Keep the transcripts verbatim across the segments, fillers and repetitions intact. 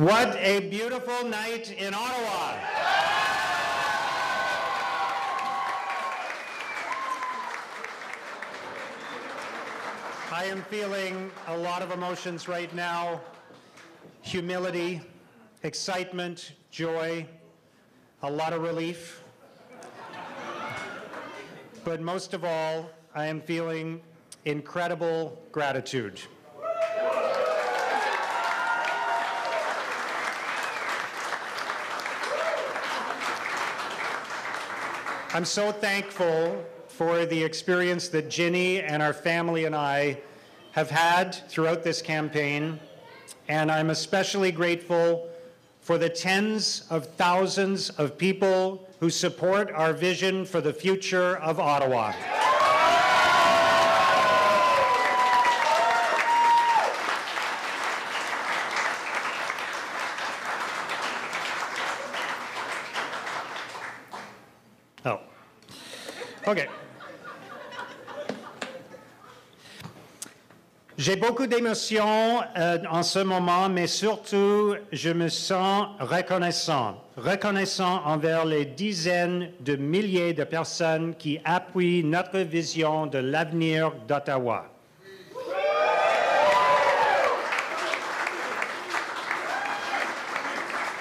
What a beautiful night in Ottawa. I am feeling a lot of emotions right now. Humility, excitement, joy, a lot of relief. But most of all, I am feeling incredible gratitude. I'm so thankful for the experience that Ginny and our family and I have had throughout this campaign, and I'm especially grateful for the tens of thousands of people who support our vision for the future of Ottawa. Oh, okay. J'ai beaucoup d'émotions euh, en ce moment, mais surtout, je me sens reconnaissant. Reconnaissant envers les dizaines de milliers de personnes qui appuient notre vision de l'avenir d'Ottawa.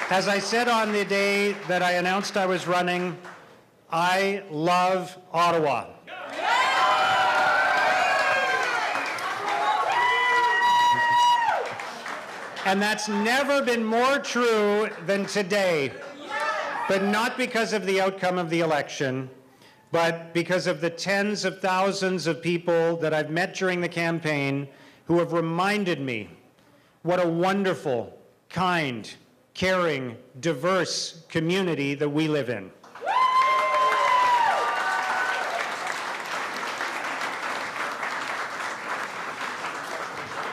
As I said on the day that I announced I was running, I love Ottawa. And that's never been more true than today, but not because of the outcome of the election, but because of the tens of thousands of people that I've met during the campaign who have reminded me what a wonderful, kind, caring, diverse community that we live in.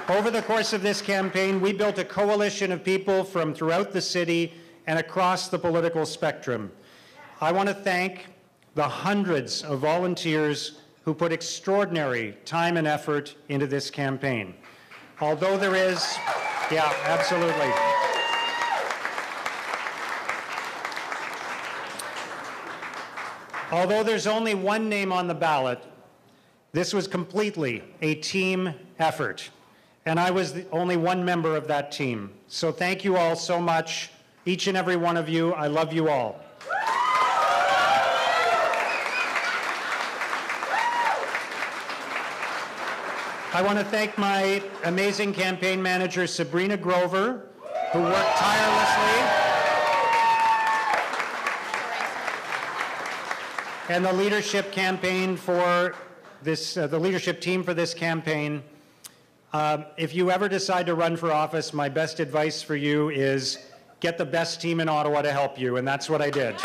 Over the course of this campaign, we built a coalition of people from throughout the city and across the political spectrum. I want to thank the hundreds of volunteers who put extraordinary time and effort into this campaign. Although there is, yeah, absolutely. Although there's only one name on the ballot, this was completely a team effort. And I was the only one member of that team. So thank you all so much, each and every one of you. I love you all. I want to thank my amazing campaign manager, Sabrina Grover, who worked tirelessly, and the leadership campaign for this, uh, the leadership team for this campaign. Uh, if you ever decide to run for office, my best advice for you is get the best team in Ottawa to help you, and that's what I did.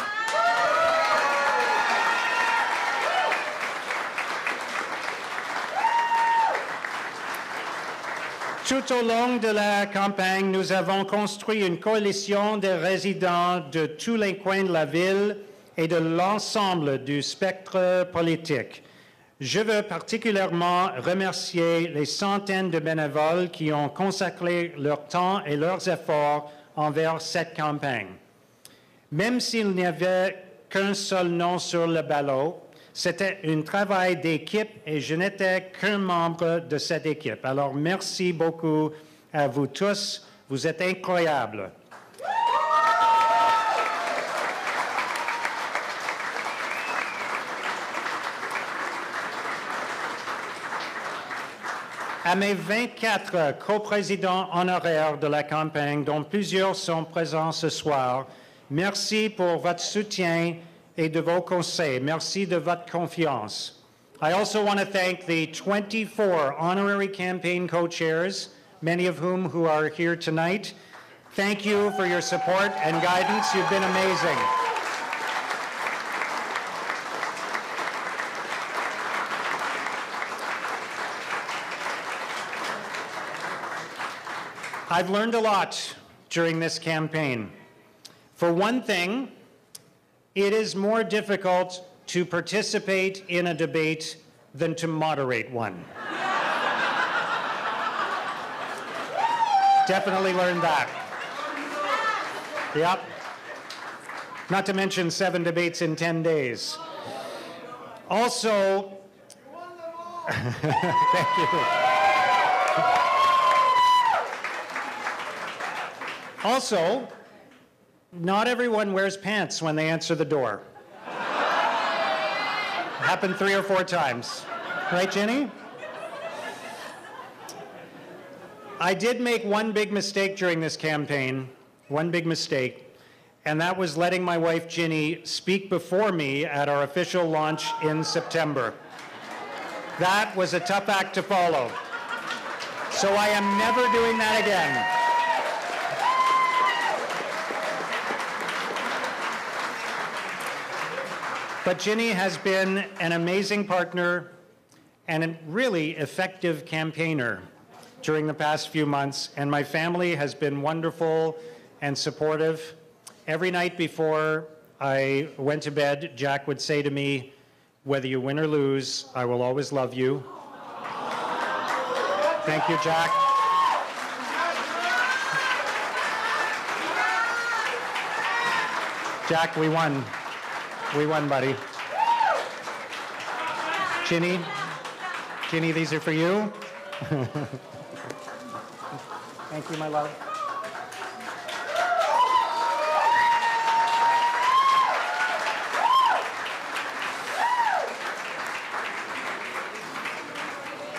Tout au long de la campagne, nous avons construit une coalition de résidents de tous les coins de la ville et de l'ensemble du spectre politique. Je veux particulièrement remercier les centaines de bénévoles qui ont consacré leur temps et leurs efforts envers cette campagne. Même s'il n'y avait qu'un seul nom sur le ballot, c'était un travail d'équipe et je n'étais qu'un membre de cette équipe. Alors merci beaucoup à vous tous, vous êtes incroyables. À mes vingt-quatre coprésidents honoraires de la campagne, dont plusieurs sont présents ce soir, merci pour votre soutien et de vos conseils. Merci de votre confiance. I also want to thank the twenty-four honorary campaign co-chairs, many of whom who are here tonight. Thank you for your support and guidance. You've been amazing. I've learned a lot during this campaign. For one thing, it is more difficult to participate in a debate than to moderate one. Definitely learned that. Yep. Not to mention seven debates in ten days. Also, thank you. Also, not everyone wears pants when they answer the door. Happened three or four times. Right, Ginny? I did make one big mistake during this campaign, one big mistake, and that was letting my wife, Ginny, speak before me at our official launch in September. That was a tough act to follow. So I am never doing that again. But Ginny has been an amazing partner and a really effective campaigner during the past few months, and my family has been wonderful and supportive. Every night before I went to bed, Jack would say to me, "Whether you win or lose, I will always love you." Thank you, Jack. Jack, we won. We won, buddy. Ginny, Ginny, these are for you. Thank you, my love.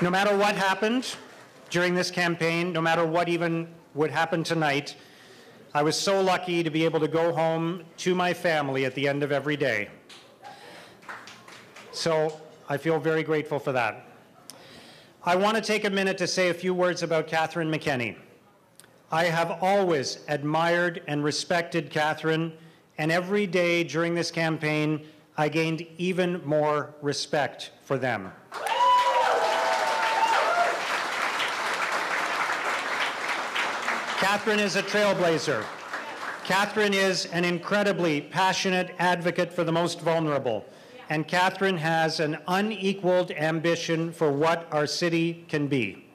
No matter what happened during this campaign, no matter what even would happen tonight, I was so lucky to be able to go home to my family at the end of every day. So I feel very grateful for that. I want to take a minute to say a few words about Catherine McKenney. I have always admired and respected Catherine, and every day during this campaign, I gained even more respect for them. Catherine is a trailblazer. Catherine is an incredibly passionate advocate for the most vulnerable. And Catherine has an unequaled ambition for what our city can be.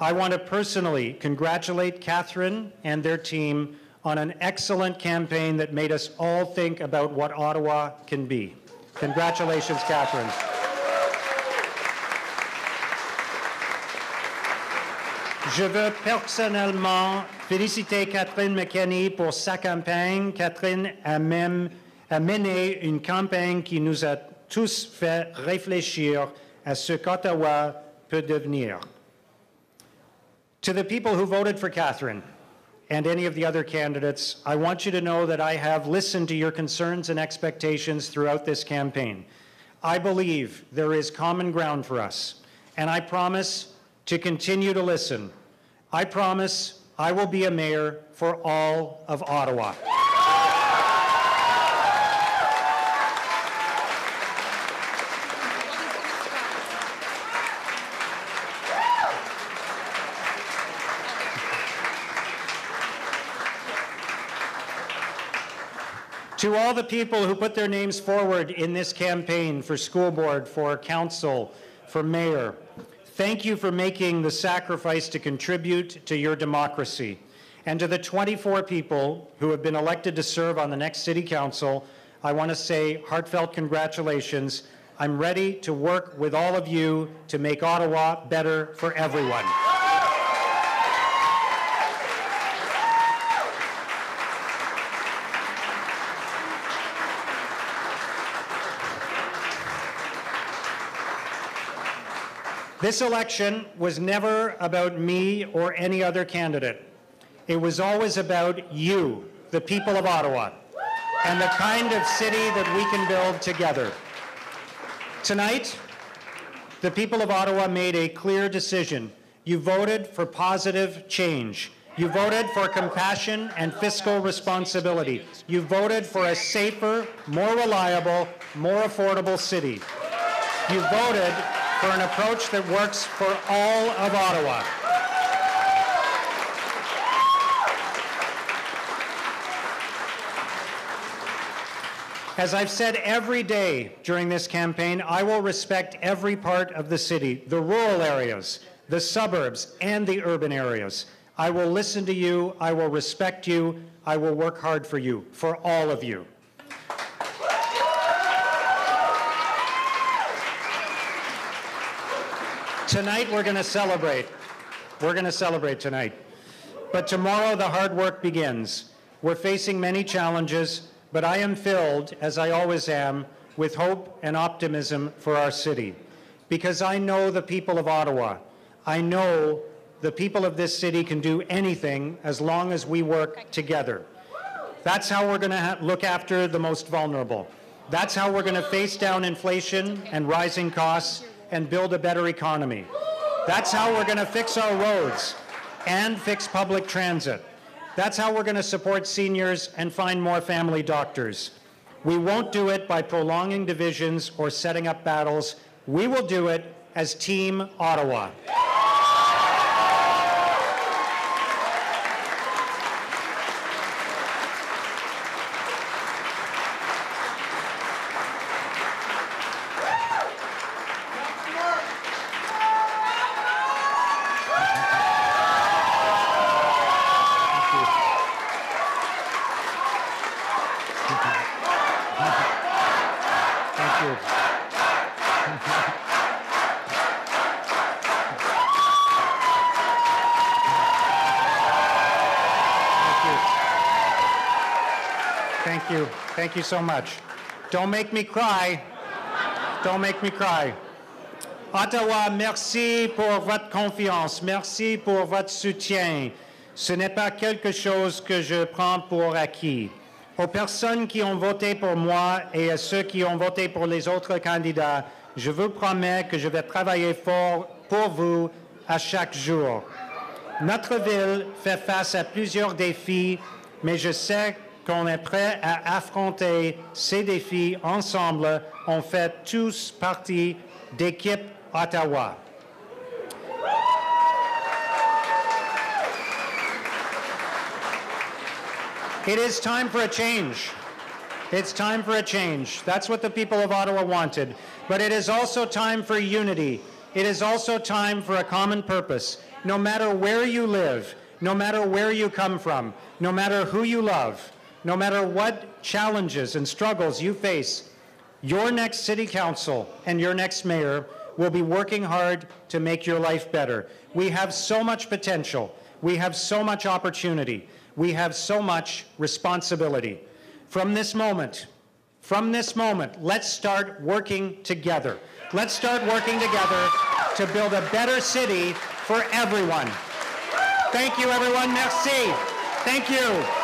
I want to personally congratulate Catherine and their team on an excellent campaign that made us all think about what Ottawa can be. Congratulations, Catherine. Je veux personnellement féliciter Catherine McKenney pour sa campagne. Catherine a même a mené une campagne qui nous a tous fait réfléchir à ce qu'Ottawa peut devenir. To the people who voted for Catherine and any of the other candidates, I want you to know that I have listened to your concerns and expectations throughout this campaign. I believe there is common ground for us, and I promise to continue to listen. I promise I will be a mayor for all of Ottawa. To all the people who put their names forward in this campaign for school board, for council, for mayor, thank you for making the sacrifice to contribute to your democracy. And to the twenty-four people who have been elected to serve on the next City Council, I want to say heartfelt congratulations. I'm ready to work with all of you to make Ottawa better for everyone. This election was never about me or any other candidate. It was always about you, the people of Ottawa, and the kind of city that we can build together. Tonight, the people of Ottawa made a clear decision. You voted for positive change. You voted for compassion and fiscal responsibility. You voted for a safer, more reliable, more affordable city. You voted for an approach that works for all of Ottawa. As I've said every day during this campaign, I will respect every part of the city, the rural areas, the suburbs, and the urban areas. I will listen to you, I will respect you, I will work hard for you, for all of you. Tonight we're going to celebrate. We're going to celebrate tonight. But tomorrow the hard work begins. We're facing many challenges, but I am filled, as I always am, with hope and optimism for our city. Because I know the people of Ottawa. I know the people of this city can do anything as long as we work together. That's how we're going to look after the most vulnerable. That's how we're going to face down inflation and rising costs and build a better economy. That's how we're going to fix our roads and fix public transit. That's how we're going to support seniors and find more family doctors. We won't do it by prolonging divisions or setting up battles. We will do it as Team Ottawa. Thank you so much. Don't make me cry. Don't make me cry. Ottawa, merci pour votre confiance. Merci pour votre soutien. Ce n'est pas quelque chose que je prends pour acquis. Aux personnes qui ont voté pour moi et à ceux qui ont voté pour les autres candidats, je vous promets que je vais travailler fort pour vous à chaque jour. Notre ville fait face à plusieurs défis, mais je sais qu'on est prêt à affronter ces défis ensemble. On fait tous partie d'équipe Ottawa. It is time for a change. It's time for a change. That's what the people of Ottawa wanted. But it is also time for unity. It is also time for a common purpose. No matter where you live, no matter where you come from, no matter who you love, no matter what challenges and struggles you face, your next city council and your next mayor will be working hard to make your life better. We have so much potential. We have so much opportunity. We have so much responsibility. From this moment, from this moment, let's start working together. Let's start working together to build a better city for everyone. Thank you, everyone. Merci. Thank you.